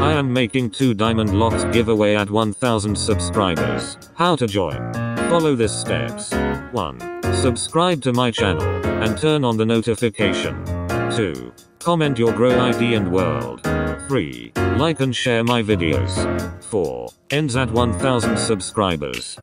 I am making 2 Diamond Locks giveaway at 1000 subscribers. How to join? Follow these steps. 1. Subscribe to my channel, and turn on the notification. 2. Comment your Grow ID and World. 3. Like and share my videos. 4. Ends at 1000 subscribers.